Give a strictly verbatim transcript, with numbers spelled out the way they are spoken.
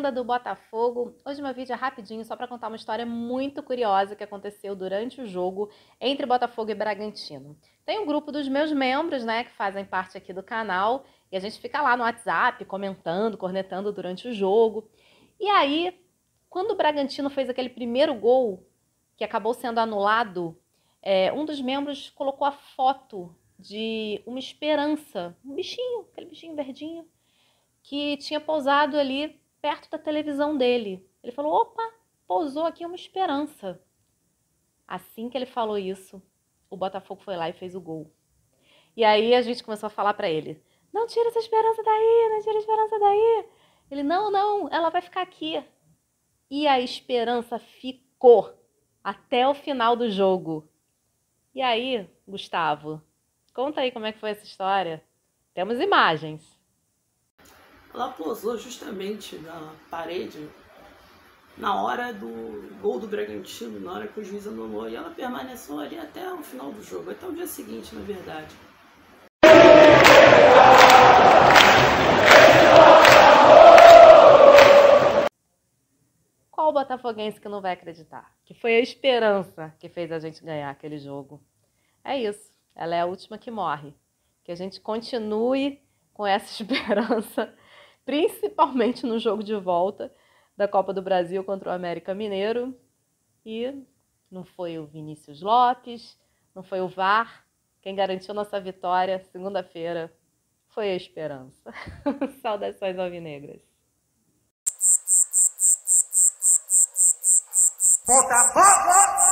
lenda do Botafogo. Hoje meu vídeo é rapidinho, só para contar uma história muito curiosa que aconteceu durante o jogo entre Botafogo e Bragantino. Tem um grupo dos meus membros, né, que fazem parte aqui do canal, e a gente fica lá no WhatsApp comentando, cornetando durante o jogo. E aí, quando o Bragantino fez aquele primeiro gol, que acabou sendo anulado, é, um dos membros colocou a foto de uma esperança, um bichinho, aquele bichinho verdinho, que tinha pousado ali perto da televisão dele. Ele falou, opa, pousou aqui uma esperança. Assim que ele falou isso, o Botafogo foi lá e fez o gol. E aí a gente começou a falar para ele, não tira essa esperança daí, não tira a esperança daí. Ele, não, não, ela vai ficar aqui. E a esperança ficou até o final do jogo. E aí, Gustavo, conta aí como é que foi essa história. Temos imagens. Ela pousou justamente na parede na hora do gol do Bragantino, na hora que o juiz anulou, e ela permaneceu ali até o final do jogo, até o dia seguinte, na verdade. Qual o botafoguense que não vai acreditar? Que foi a esperança que fez a gente ganhar aquele jogo. É isso, ela é a última que morre. Que a gente continue com essa esperança, principalmente no jogo de volta da Copa do Brasil contra o América Mineiro. E não foi o Vinícius Lopes, não foi o V A R, quem garantiu nossa vitória segunda-feira foi a esperança. Saudações alvinegras. Botafogo!